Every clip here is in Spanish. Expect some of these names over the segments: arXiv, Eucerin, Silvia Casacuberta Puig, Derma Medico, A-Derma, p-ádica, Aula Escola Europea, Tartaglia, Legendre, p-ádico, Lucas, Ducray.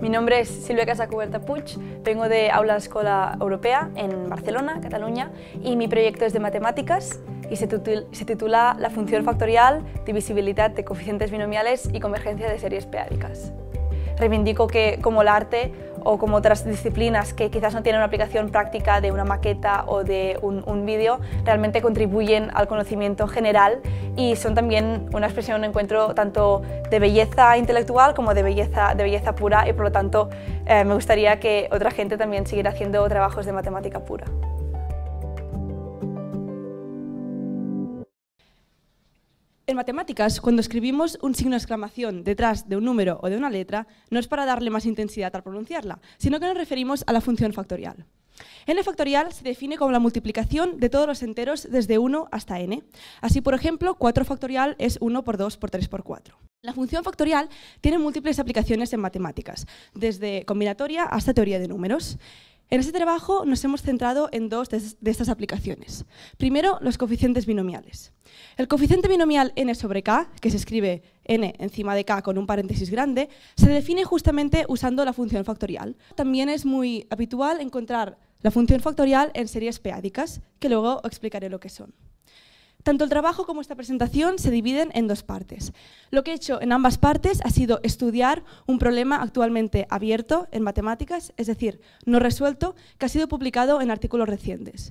Mi nombre es Silvia Casacuberta Puig, vengo de Aula Escola Europea en Barcelona, Cataluña, y mi proyecto es de matemáticas y se titula La función factorial, divisibilidad de coeficientes binomiales y convergencia de series p-ádicas. Reivindico que, como el arte o como otras disciplinas que quizás no tienen una aplicación práctica de una maqueta o de un vídeo, realmente contribuyen al conocimiento general y son también una expresión, un encuentro tanto de belleza intelectual como de belleza pura, y por lo tanto me gustaría que otra gente también siguiera haciendo trabajos de matemática pura. En matemáticas, cuando escribimos un signo de exclamación detrás de un número o de una letra, no es para darle más intensidad al pronunciarla, sino que nos referimos a la función factorial. N factorial se define como la multiplicación de todos los enteros desde 1 hasta n. Así, por ejemplo, 4 factorial es 1 por 2 por 3 por 4. La función factorial tiene múltiples aplicaciones en matemáticas, desde combinatoria hasta teoría de números. En este trabajo nos hemos centrado en dos de estas aplicaciones. Primero, los coeficientes binomiales. El coeficiente binomial n sobre k, que se escribe n encima de k con un paréntesis grande, se define justamente usando la función factorial. También es muy habitual encontrar la función factorial en series p-ádicas, que luego explicaré lo que son. Tanto el trabajo como esta presentación se dividen en dos partes. Lo que he hecho en ambas partes ha sido estudiar un problema actualmente abierto en matemáticas, es decir, no resuelto, que ha sido publicado en artículos recientes.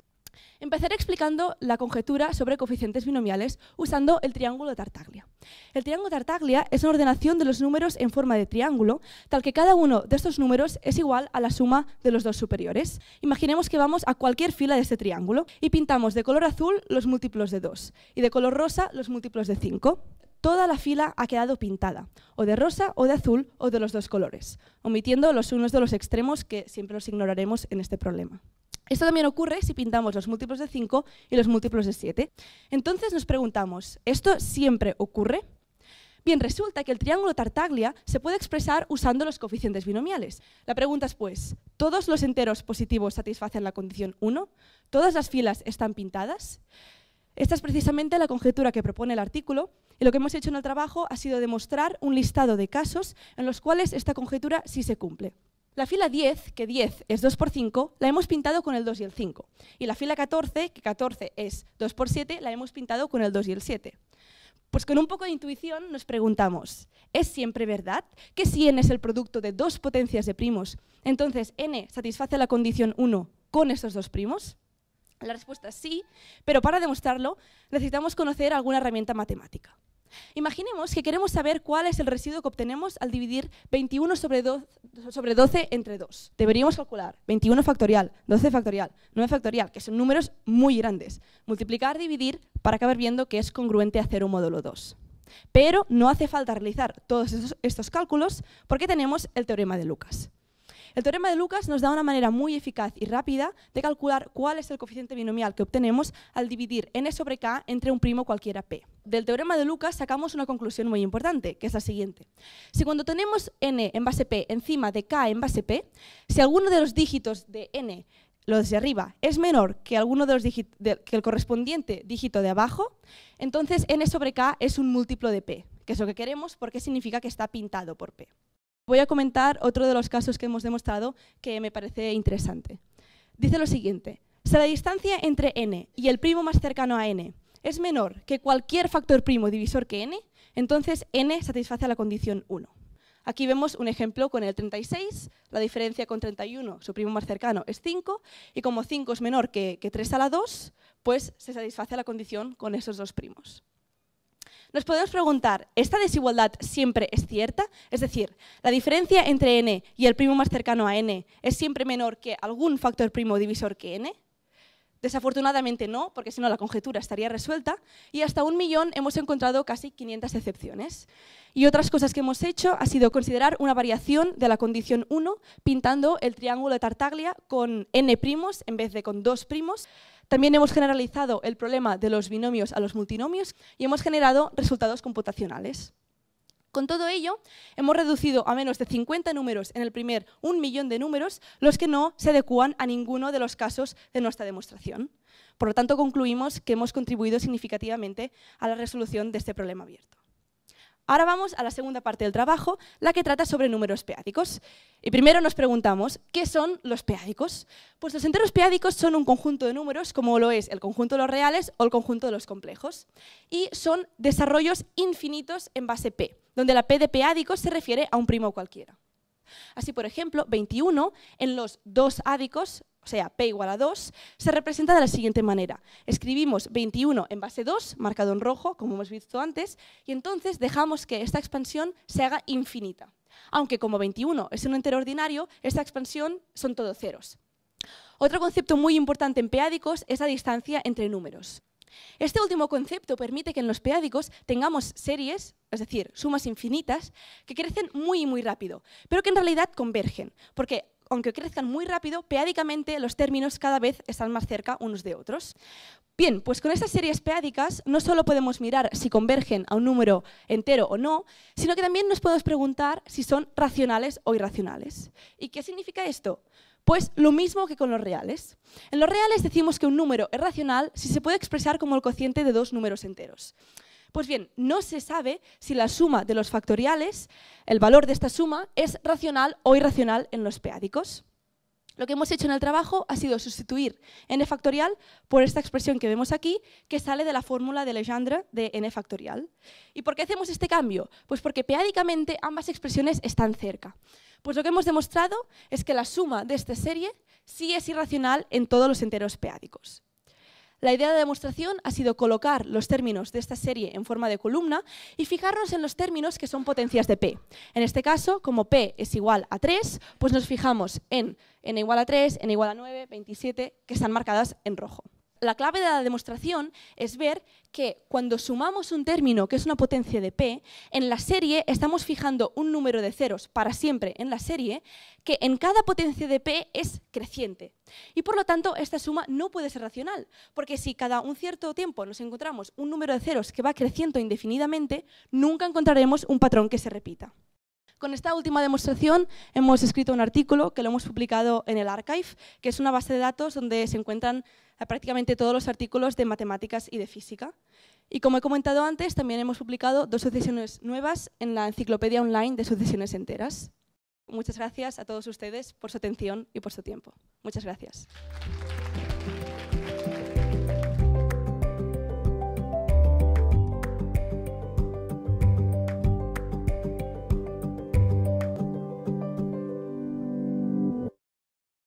Empezaré explicando la conjetura sobre coeficientes binomiales usando el triángulo de Tartaglia. El triángulo de Tartaglia es una ordenación de los números en forma de triángulo, tal que cada uno de estos números es igual a la suma de los dos superiores. Imaginemos que vamos a cualquier fila de este triángulo y pintamos de color azul los múltiplos de 2 y de color rosa los múltiplos de 5. Toda la fila ha quedado pintada, o de rosa o de azul o de los dos colores, omitiendo los unos de los extremos, que siempre los ignoraremos en este problema. Esto también ocurre si pintamos los múltiplos de 5 y los múltiplos de 7. Entonces nos preguntamos, ¿esto siempre ocurre? Bien, resulta que el triángulo Tartaglia se puede expresar usando los coeficientes binomiales. La pregunta es, pues, ¿todos los enteros positivos satisfacen la condición 1? ¿Todas las filas están pintadas? Esta es precisamente la conjetura que propone el artículo, y lo que hemos hecho en el trabajo ha sido demostrar un listado de casos en los cuales esta conjetura sí se cumple. La fila 10, que 10 es 2 por 5, la hemos pintado con el 2 y el 5. Y la fila 14, que 14 es 2 por 7, la hemos pintado con el 2 y el 7. Pues con un poco de intuición nos preguntamos, ¿es siempre verdad que si n es el producto de dos potencias de primos, entonces n satisface la condición 1 con estos dos primos? La respuesta es sí, pero para demostrarlo necesitamos conocer alguna herramienta matemática. Imaginemos que queremos saber cuál es el residuo que obtenemos al dividir 21 sobre 12 entre 2. Deberíamos calcular 21 factorial, 12 factorial, 9 factorial, que son números muy grandes. Multiplicar, dividir, para acabar viendo que es congruente hacer un módulo 2. Pero no hace falta realizar todos estos cálculos porque tenemos el teorema de Lucas. El teorema de Lucas nos da una manera muy eficaz y rápida de calcular cuál es el coeficiente binomial que obtenemos al dividir n sobre k entre un primo cualquiera p. Del teorema de Lucas sacamos una conclusión muy importante, que es la siguiente. Si cuando tenemos n en base p encima de k en base p, si alguno de los dígitos de n, los de arriba, es menor que alguno de los que el correspondiente dígito de abajo, entonces n sobre k es un múltiplo de p, que es lo que queremos porque significa que está pintado por p. Voy a comentar otro de los casos que hemos demostrado que me parece interesante. Dice lo siguiente: si la distancia entre n y el primo más cercano a n es menor que cualquier factor primo divisor que n, entonces n satisface la condición 1. Aquí vemos un ejemplo con el 36, la diferencia con 31, su primo más cercano es 5, y como 5 es menor que 3 a la 2, pues se satisface la condición con esos dos primos. Nos podemos preguntar, ¿esta desigualdad siempre es cierta? Es decir, ¿la diferencia entre n y el primo más cercano a n es siempre menor que algún factor primo divisor que n? Desafortunadamente no, porque si no la conjetura estaría resuelta, y hasta 1.000.000 hemos encontrado casi 500 excepciones. Y otras cosas que hemos hecho ha sido considerar una variación de la condición 1 pintando el triángulo de Tartaglia con n primos en vez de con 2 primos. También hemos generalizado el problema de los binomios a los multinomios y hemos generado resultados computacionales. Con todo ello, hemos reducido a menos de 50 números en el primer 1.000.000 de números los que no se adecúan a ninguno de los casos de nuestra demostración. Por lo tanto, concluimos que hemos contribuido significativamente a la resolución de este problema abierto. Ahora vamos a la segunda parte del trabajo, la que trata sobre números p-ádicos. Y primero nos preguntamos, ¿qué son los p-ádicos? Pues los enteros p-ádicos son un conjunto de números, como lo es el conjunto de los reales o el conjunto de los complejos. Y son desarrollos infinitos en base p, donde la p de p-ádico se refiere a un primo cualquiera. Así, por ejemplo, 21 en los dos ádicos, o sea, p igual a 2, se representa de la siguiente manera. Escribimos 21 en base 2, marcado en rojo, como hemos visto antes, y entonces dejamos que esta expansión se haga infinita. Aunque como 21 es un entero ordinario, esta expansión son todos ceros. Otro concepto muy importante en p-ádicos es la distancia entre números. Este último concepto permite que en los p-ádicos tengamos series, es decir, sumas infinitas, que crecen muy rápido, pero que en realidad convergen, porque aunque crezcan muy rápido, p-ádicamente los términos cada vez están más cerca unos de otros. Bien, pues con estas series p-ádicas no solo podemos mirar si convergen a un número entero o no, sino que también nos podemos preguntar si son racionales o irracionales. ¿Y qué significa esto? Pues lo mismo que con los reales. En los reales decimos que un número es racional si se puede expresar como el cociente de dos números enteros. Pues bien, no se sabe si la suma de los factoriales, el valor de esta suma, es racional o irracional en los p-ádicos. Lo que hemos hecho en el trabajo ha sido sustituir n factorial por esta expresión que vemos aquí, que sale de la fórmula de Legendre de n factorial. ¿Y por qué hacemos este cambio? Pues porque p-ádicamente ambas expresiones están cerca. Pues lo que hemos demostrado es que la suma de esta serie sí es irracional en todos los enteros p-ádicos. La idea de la demostración ha sido colocar los términos de esta serie en forma de columna y fijarnos en los términos que son potencias de p. En este caso, como p es igual a 3, pues nos fijamos en n igual a 3, n igual a 9, 27, que están marcadas en rojo. La clave de la demostración es ver que cuando sumamos un término que es una potencia de p, en la serie estamos fijando un número de ceros para siempre en la serie, que en cada potencia de p es creciente. Y por lo tanto, esta suma no puede ser racional, porque si cada un cierto tiempo nos encontramos un número de ceros que va creciendo indefinidamente, nunca encontraremos un patrón que se repita. Con esta última demostración hemos escrito un artículo que lo hemos publicado en el arXiv, que es una base de datos donde se encuentran prácticamente todos los artículos de matemáticas y de física. Y como he comentado antes, también hemos publicado 2 sucesiones nuevas en la enciclopedia online de sucesiones enteras. Muchas gracias a todos ustedes por su atención y por su tiempo. Muchas gracias.